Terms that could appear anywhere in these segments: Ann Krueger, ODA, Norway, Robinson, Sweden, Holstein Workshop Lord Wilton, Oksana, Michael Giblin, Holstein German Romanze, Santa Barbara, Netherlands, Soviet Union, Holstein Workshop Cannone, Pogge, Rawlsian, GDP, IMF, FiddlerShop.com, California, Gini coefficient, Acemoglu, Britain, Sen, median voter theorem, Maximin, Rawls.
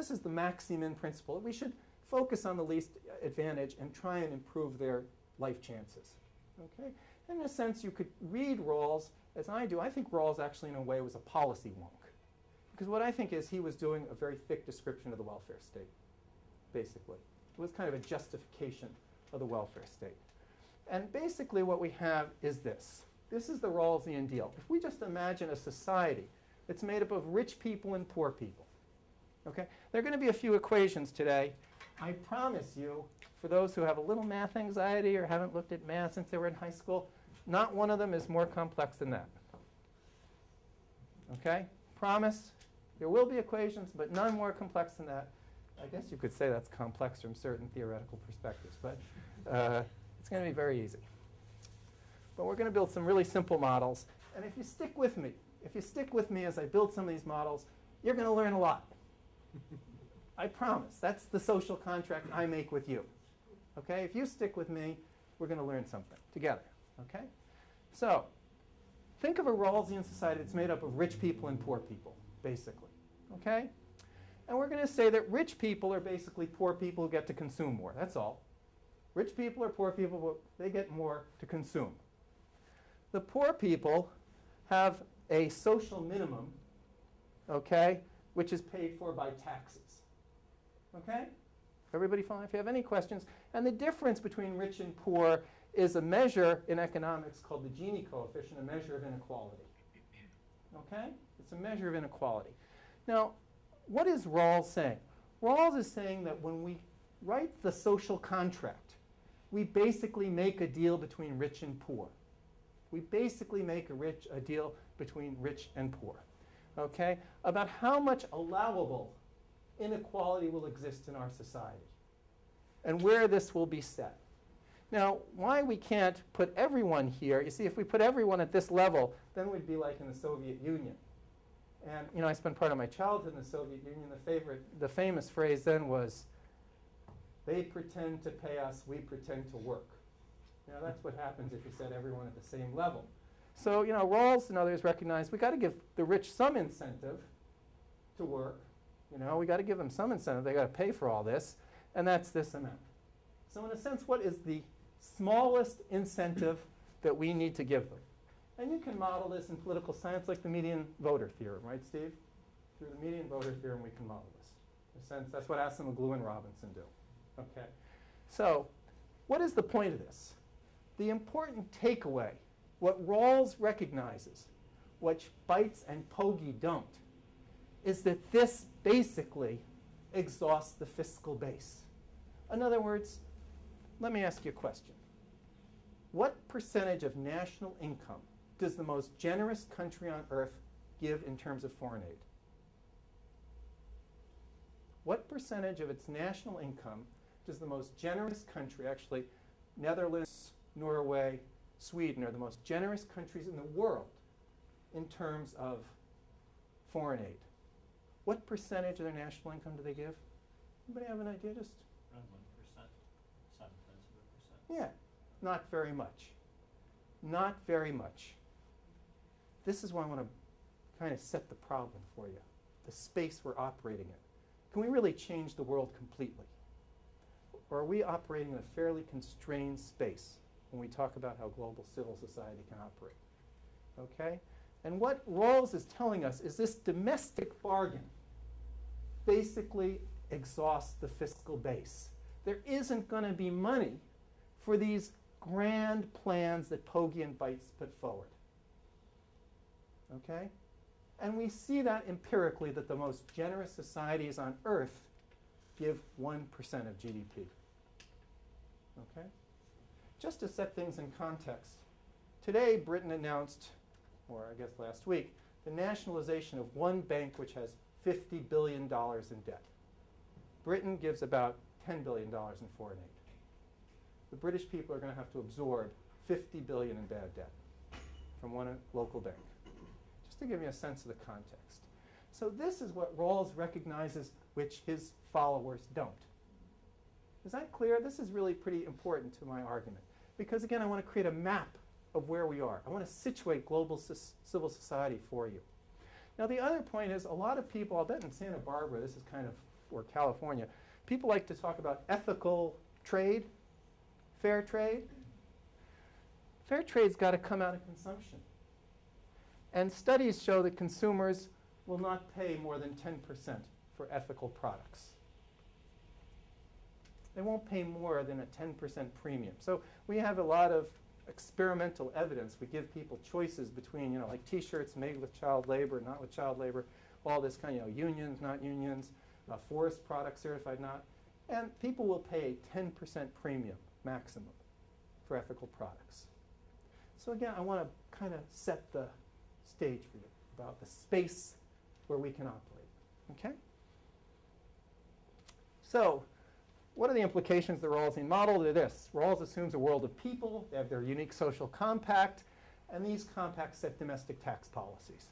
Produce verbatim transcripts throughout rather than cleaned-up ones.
this is the Maximin principle. We should focus on the least advantage and try and improve their life chances. Okay? And in a sense, you could read Rawls as I do. I think Rawls actually, in a way, was a policy wonk. Because what I think is he was doing a very thick description of the welfare state, basically. It was kind of a justification of the welfare state. And basically what we have is this. This is the Rawlsian deal. If we just imagine a society that's made up of rich people and poor people, okay? There are going to be a few equations today. I promise you, for those who have a little math anxiety or haven't looked at math since they were in high school, not one of them is more complex than that. Okay? Promise. There will be equations, but none more complex than that. I guess you could say that's complex from certain theoretical perspectives, but uh, it's going to be very easy. But we're going to build some really simple models. And if you stick with me, if you stick with me as I build some of these models, you're going to learn a lot. I promise. That's the social contract I make with you. Okay? If you stick with me, we're going to learn something together. Okay? So think of a Rawlsian society that's made up of rich people and poor people, basically. Okay? And we're going to say that rich people are basically poor people who get to consume more. That's all. Rich people are poor people, but they get more to consume. The poor people have a social minimum, okay, which is paid for by taxes. Okay? Everybody fine? If you have any questions. And the difference between rich and poor is a measure in economics called the Gini coefficient, a measure of inequality. Okay? It's a measure of inequality. Now, what is Rawls saying? Rawls is saying that when we write the social contract, we basically make a deal between rich and poor. We basically make a, rich, a deal between rich and poor, okay, about how much allowable inequality will exist in our society and where this will be set. Now, why we can't put everyone here, you see, if we put everyone at this level, then we'd be like in the Soviet Union. And, you know, I spent part of my childhood in the Soviet Union. The favorite, the famous phrase then was, "They pretend to pay us, we pretend to work." Now, that's what happens if you set everyone at the same level. So, you know, Rawls and others recognize we've got to give the rich some incentive to work. You know, we've got to give them some incentive. They've got to pay for all this. And that's this amount. So in a sense, what is the smallest incentive that we need to give them? And you can model this in political science like the median voter theorem, right, Steve? Through the median voter theorem, we can model this. In a sense, that's what Acemoglu and Robinson do. Okay. So what is the point of this? The important takeaway, what Rawls recognizes, which Bites and Pogge don't, is that this basically exhausts the fiscal base. In other words, let me ask you a question. What percentage of national income does the most generous country on earth give in terms of foreign aid? What percentage of its national income does the most generous country, actually Netherlands, Norway, Sweden are the most generous countries in the world in terms of foreign aid. What percentage of their national income do they give? Anybody have an idea? Just around one percent, seven tenths of a percent. Yeah, not very much. Not very much. This is why I want to kind of set the problem for you, the space we're operating in. Can we really change the world completely? Or are we operating in a fairly constrained space when we talk about how global civil society can operate? Okay? And what Rawls is telling us is this domestic bargain basically exhausts the fiscal base. There isn't going to be money for these grand plans that Pogge and Bites put forward. Okay? And we see that empirically, that the most generous societies on earth give one percent of G D P. Okay? Just to set things in context, today Britain announced, or I guess last week, the nationalization of one bank which has fifty billion dollars in debt. Britain gives about ten billion dollars in foreign aid. The British people are going to have to absorb fifty billion dollars in bad debt from one local bank, just to give you a sense of the context. So this is what Rawls recognizes, which his followers don't. Is that clear? This is really pretty important to my argument. Because again, I want to create a map of where we are. I want to situate global civil society for you. Now the other point is, a lot of people, I'll bet in Santa Barbara, this is kind of or California. People like to talk about ethical trade, fair trade. Fair trade's got to come out of consumption. And studies show that consumers will not pay more than ten percent for ethical products. They won't pay more than a ten percent premium. So we have a lot of experimental evidence. We give people choices between, you know, like T-shirts made with child labor, not with child labor, all this kind of, you know, unions, not unions, uh, forest products certified, not. And people will pay a ten percent premium maximum for ethical products. So again, I want to kind of set the stage for you about the space where we can operate. Okay? So what are the implications of the Rawlsian model? They're this. Rawls assumes a world of people. They have their unique social compact. And these compacts set domestic tax policies.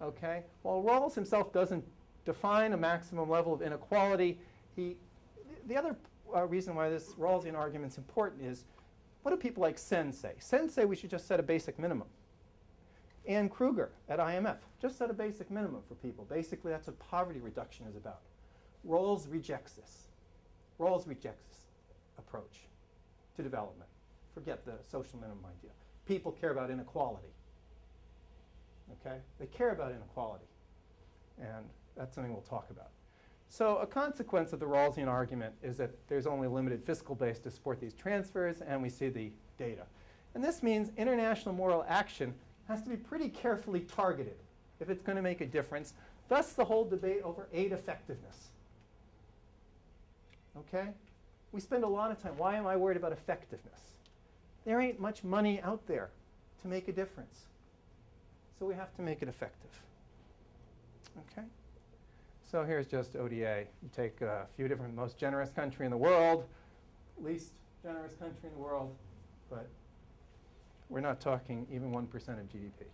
Okay? While Rawls himself doesn't define a maximum level of inequality, he, the other uh, reason why this Rawlsian argument is important is, what do people like Sen say? Sen say we should just set a basic minimum. Ann Krueger at I M F just set a basic minimum for people. Basically, that's what poverty reduction is about. Rawls rejects this. Rawls rejects this approach to development. Forget the social minimum idea. People care about inequality. Okay? They care about inequality. And that's something we'll talk about. So a consequence of the Rawlsian argument is that there's only limited fiscal base to support these transfers, and we see the data. And this means international moral action has to be pretty carefully targeted if it's going to make a difference. Thus the whole debate over aid effectiveness. Okay? We spend a lot of time, why am I worried about effectiveness? There ain't much money out there to make a difference. So we have to make it effective. Okay? So here's just O D A. You take a few different, most generous country in the world, least generous country in the world, but we're not talking even one percent of G D P.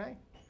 Okay?